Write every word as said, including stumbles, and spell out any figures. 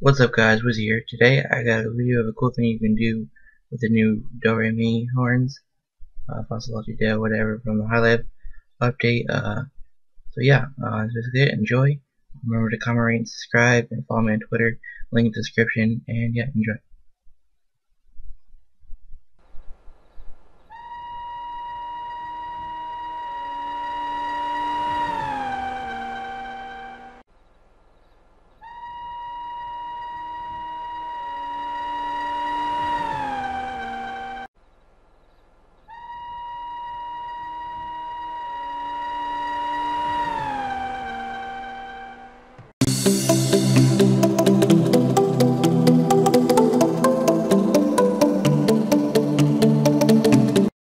What's up guys, Wizzy here. Today I got a video of a cool thing you can do with the new Do Re Mi horns, uh, Fossilology Dev, whatever, from the HiLab update. Uh, so yeah, uh, that's basically it. Enjoy. Remember to comment, rate, and subscribe, and follow me on Twitter, link in the description, and yeah, enjoy. We'll be right back.